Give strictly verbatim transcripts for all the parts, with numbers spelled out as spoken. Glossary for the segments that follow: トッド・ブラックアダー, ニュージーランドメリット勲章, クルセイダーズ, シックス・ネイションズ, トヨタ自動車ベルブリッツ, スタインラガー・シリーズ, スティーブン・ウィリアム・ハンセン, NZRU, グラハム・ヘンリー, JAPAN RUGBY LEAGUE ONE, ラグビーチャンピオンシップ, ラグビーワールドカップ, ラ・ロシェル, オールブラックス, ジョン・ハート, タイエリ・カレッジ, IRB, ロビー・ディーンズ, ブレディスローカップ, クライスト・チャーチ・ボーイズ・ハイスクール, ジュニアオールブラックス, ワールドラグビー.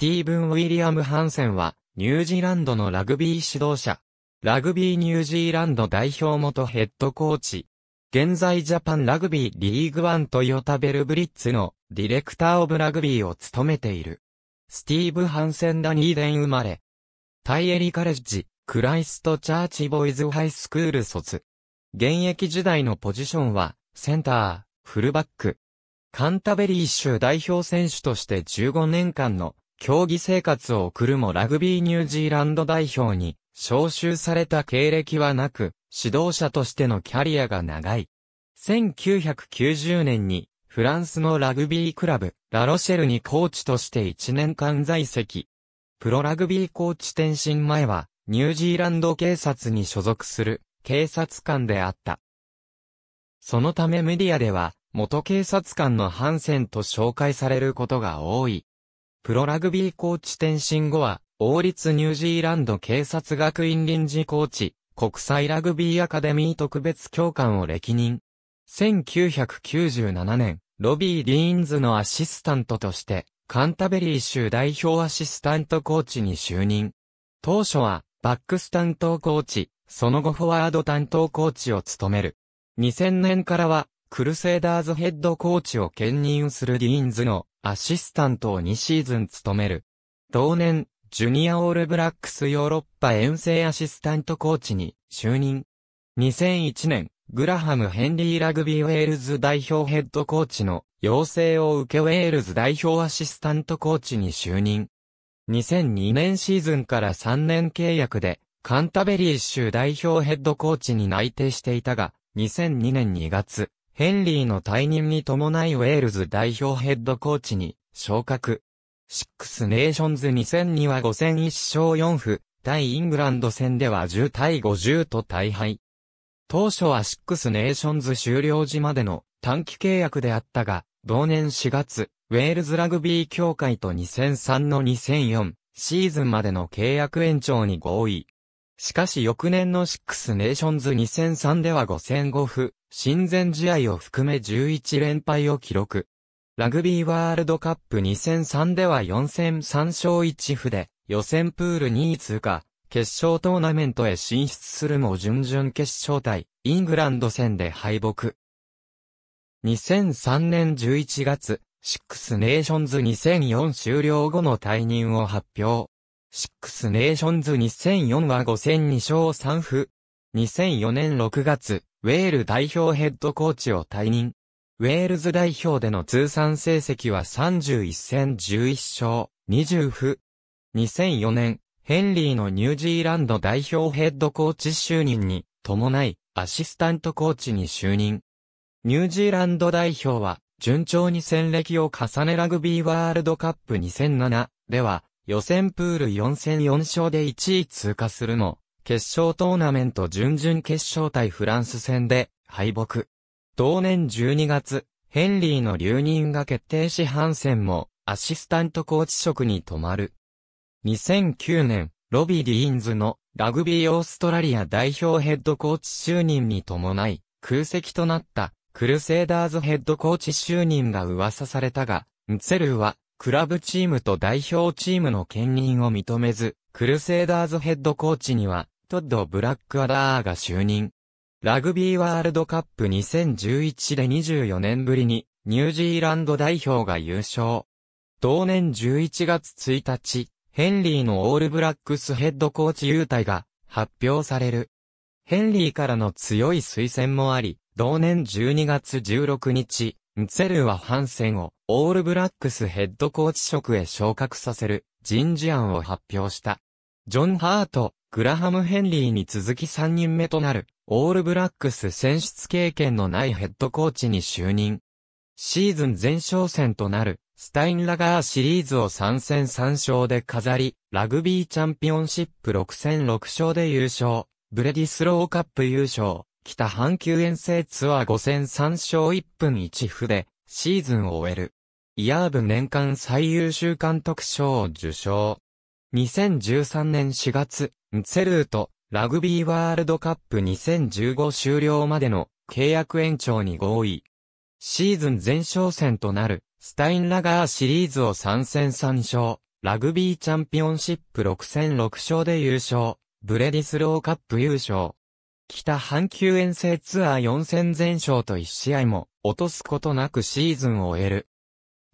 スティーブン・ウィリアム・ハンセンは、ニュージーランドのラグビー指導者。ラグビーニュージーランド代表元ヘッドコーチ。現在ジャパンラグビーリーグワントヨタベルブリッツのディレクターオブラグビーを務めている。スティーブ・ハンセン・ダニーデン生まれ。タイエリ・カレッジ、クライスト・チャーチ・ボーイズ・ハイスクール卒。現役時代のポジションは、センター、フルバック。カンタベリー州代表選手としてじゅうごねんかんの競技生活を送るもラグビーニュージーランド代表に招集された経歴はなく、指導者としてのキャリアが長い。せんきゅうひゃくきゅうじゅうねんにフランスのラグビークラブ、ラロシェルにコーチとしていちねんかん在籍。プロラグビーコーチ転身前はニュージーランド警察に所属する警察官であった。そのためメディアでは元警察官のハンセンと紹介されることが多い。プロラグビーコーチ転身後は王立ニュージーランド警察学院臨時コーチ。国際ラグビーアカデミー特別教官を歴任。せんきゅうひゃくきゅうじゅうななねん、ロビー・ディーンズのアシスタントとして、カンタベリー州代表アシスタントコーチに就任。当初は、バックス担当コーチ、その後フォワード担当コーチを務める。にせんねんからは、クルセイダーズヘッドコーチを兼任するディーンズのアシスタントをにシーズン務める。同年、ジュニアオールブラックスヨーロッパ遠征アシスタントコーチに就任。にせんいちねん、グラハム・ヘンリーラグビーウェールズ代表ヘッドコーチの要請を受けウェールズ代表アシスタントコーチに就任。にせんにねんシーズンからさんねん契約でカンタベリー州代表ヘッドコーチに内定していたが、にせんにねんにがつ、ヘンリーの退任に伴いウェールズ代表ヘッドコーチに昇格。シックスネーションズにせんにはごせんいっしょうよんぶ、対イングランド戦ではじゅうたいごじゅうと大敗。当初はシックスネーションズ終了時までの短期契約であったが、同年しがつ、ウェールズラグビー協会とにせんさんのにせんよんシーズンまでの契約延長に合意。しかし翌年のシックスネーションズにせんさんではごせんごぶ、親善試合を含めじゅういちれんぱいを記録。ラグビーワールドカップにせんさんではよんせんさんしょういちぶで予選プールにい通過、決勝トーナメントへ進出するも準々決勝対イングランド戦で敗北。にせんさんねんじゅういちがつ、シックスネーションズにせんよん終了後の退任を発表。シックスネーションズにせんよんはごせんにしょうさんぶ。にせんよねんろくがつ、ウェール代表ヘッドコーチを退任。ウェールズ代表での通算成績はさんじゅういっせんじゅういっしょうにじゅうぶ。にせんよねん、ヘンリーのニュージーランド代表ヘッドコーチ就任に伴い、アシスタントコーチに就任。ニュージーランド代表は、順調に戦歴を重ねラグビーワールドカップにせんななでは、予選プールよんせんよんしょうでいちい通過するも、決勝トーナメント準々決勝対フランス戦で敗北。同年じゅうにがつ、ヘンリーの留任が決定しハンセンもアシスタントコーチ職に留まる。にせんきゅうねん、ロビー・ディーンズのラグビーオーストラリア代表ヘッドコーチ就任に伴い、空席となったクルセイダーズヘッドコーチ就任が噂されたが、エヌゼット アールユーはクラブチームと代表チームの兼任を認めず、クルセイダーズヘッドコーチにはトッド・ブラックアダーが就任。ラグビーワールドカップにせんじゅういちでにじゅうよねんぶりにニュージーランド代表が優勝。同年じゅういちがつついたち、ヘンリーのオールブラックスヘッドコーチ優待が発表される。ヘンリーからの強い推薦もあり、同年じゅうにがつじゅうろくにち、エヌゼット アールユーはハンセンをオールブラックスヘッドコーチ職へ昇格させる人事案を発表した。ジョン・ハート、グラハム・ヘンリーに続きさんにんめとなる。オールブラックス選出経験のないヘッドコーチに就任。シーズン前哨戦となるスタインラガーシリーズをさんせんさんしょうで飾り、ラグビーチャンピオンシップろくせんろくしょうで優勝、ブレディスローカップ優勝、北半球遠征ツアーごせんさんしょういっぷんいちぶでシーズンを終える。アイアールビー年間最優秀監督賞を受賞。にせんじゅうさんねんしがつ、エヌゼット アールユーとラグビーワールドカップにせんじゅうご終了までの契約延長に合意。シーズン前哨戦となるスタインラガーシリーズをさんせんさんしょう、ラグビーチャンピオンシップろく戦ろく勝で優勝、ブレディスローカップ優勝。北半球遠征ツアーよん戦全勝といち試合も落とすことなくシーズンを終える。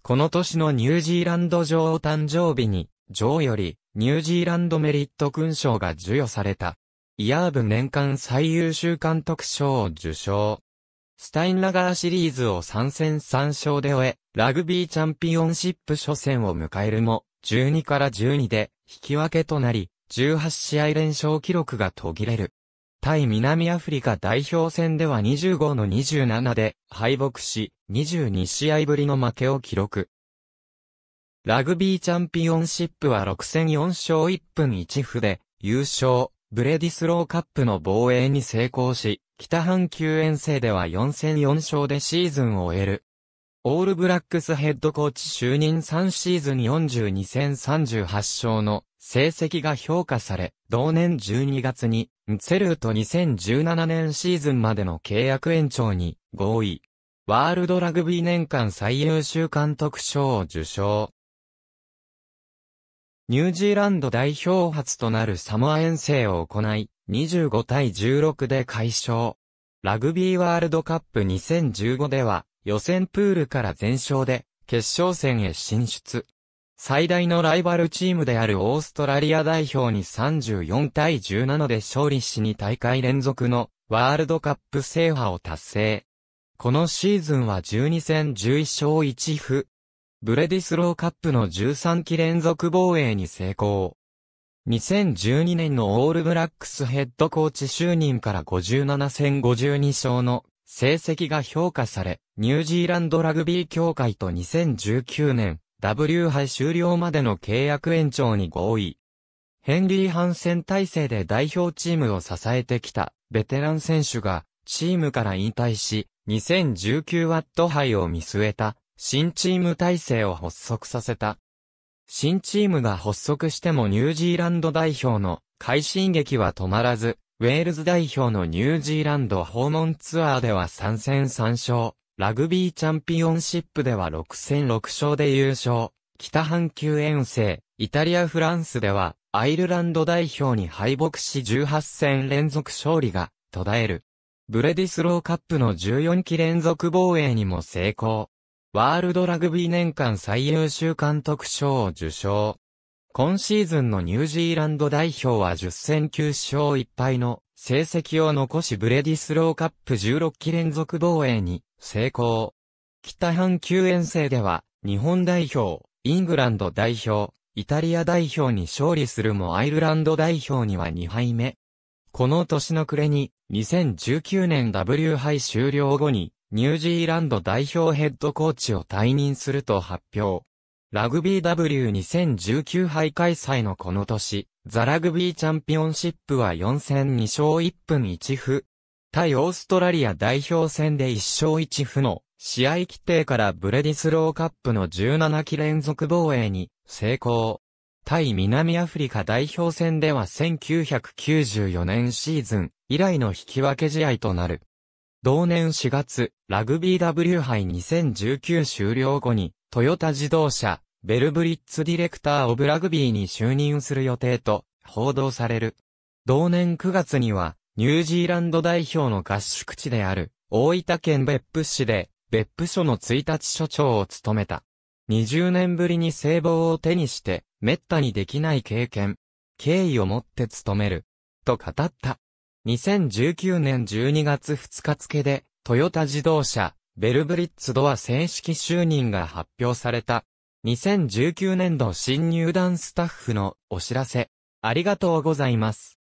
この年のニュージーランド女王誕生日に、女王よりニュージーランドメリット勲章が授与された。アイアールビー年間最優秀監督賞を受賞。スタインラガーシリーズをさん戦さん勝で終え、ラグビーチャンピオンシップ初戦を迎えるも、じゅうにからじゅうにで引き分けとなり、じゅうはち試合連勝記録が途切れる。対南アフリカ代表戦ではにじゅうごのにじゅうななで敗北し、にじゅうに試合ぶりの負けを記録。ラグビーチャンピオンシップはろく戦よん勝いっぷんいちふで優勝。ブレディスローカップの防衛に成功し、北半球遠征ではよん戦よん勝でシーズンを終える。オールブラックスヘッドコーチ就任さんシーズンよんじゅうに戦さんじゅうはち勝の成績が評価され、同年じゅうにがつにエヌゼットアールユーとにせんじゅうななねんシーズンまでの契約延長に合意。ワールドラグビー年間最優秀監督賞を受賞。ニュージーランド代表初となるサモア遠征を行い、にじゅうごたいじゅうろくで快勝。ラグビーワールドカップにせんじゅうごでは、予選プールから全勝で、決勝戦へ進出。最大のライバルチームであるオーストラリア代表にさんじゅうよんたいじゅうななで勝利しに大会連続のワールドカップ制覇を達成。このシーズンはじゅうに戦じゅういっ勝いちぶ。ブレディスローカップのじゅうさん期連続防衛に成功。にせんじゅうにねんのオールブラックスヘッドコーチ就任からごじゅうなな戦ごじゅうに勝の成績が評価され、ニュージーランドラグビー協会とにせんじゅうきゅうねん ダブリュー 杯終了までの契約延長に合意。ヘンリー・ハンセン体制で代表チームを支えてきたベテラン選手がチームから引退し、にせんじゅうきゅうワット杯を見据えた。新チーム体制を発足させた。新チームが発足してもニュージーランド代表の快進撃は止まらず、ウェールズ代表のニュージーランド訪問ツアーではさん戦さん勝、ラグビーチャンピオンシップではろく戦ろく勝で優勝、北半球遠征、イタリア・フランスではアイルランド代表に敗北しじゅうはち戦連続勝利が途絶える。ブレディスローカップのじゅうよん期連続防衛にも成功。ワールドラグビー年間最優秀監督賞を受賞。今シーズンのニュージーランド代表はじゅう戦きゅう勝いち敗の成績を残しブレディスローカップじゅうろく期連続防衛に成功。北半球遠征では日本代表、イングランド代表、イタリア代表に勝利するもアイルランド代表にはに敗目。この年の暮れににせんじゅうきゅうねん ダブリュー 杯終了後にニュージーランド代表ヘッドコーチを退任すると発表。ラグビー ダブリューにせんじゅうきゅう 杯開催のこの年、ザ・ラグビーチャンピオンシップはよん戦に勝いっぷんいちぶ。対オーストラリア代表戦でいち勝いちぶの試合規定からブレディスローカップのじゅうなな期連続防衛に成功。対南アフリカ代表戦ではせんきゅうひゃくきゅうじゅうよねんシーズン以来の引き分け試合となる。同年しがつ、ラグビー ダブリュー 杯にせんじゅうきゅう終了後に、トヨタ自動車、ベルブリッツディレクター・オブ・ラグビーに就任する予定と、報道される。同年くがつには、ニュージーランド代表の合宿地である、大分県別府市で、別府署のいちにち署長を務めた。にじゅうねんぶりに制帽を手にして、滅多にできない経験、敬意を持って務める、と語った。にせんじゅうきゅうねんじゅうにがつふつか付で、トヨタ自動車、ベルブリッツドア正式就任が発表された。にせんじゅうきゅうねん度新入団スタッフのお知らせ。ありがとうございます。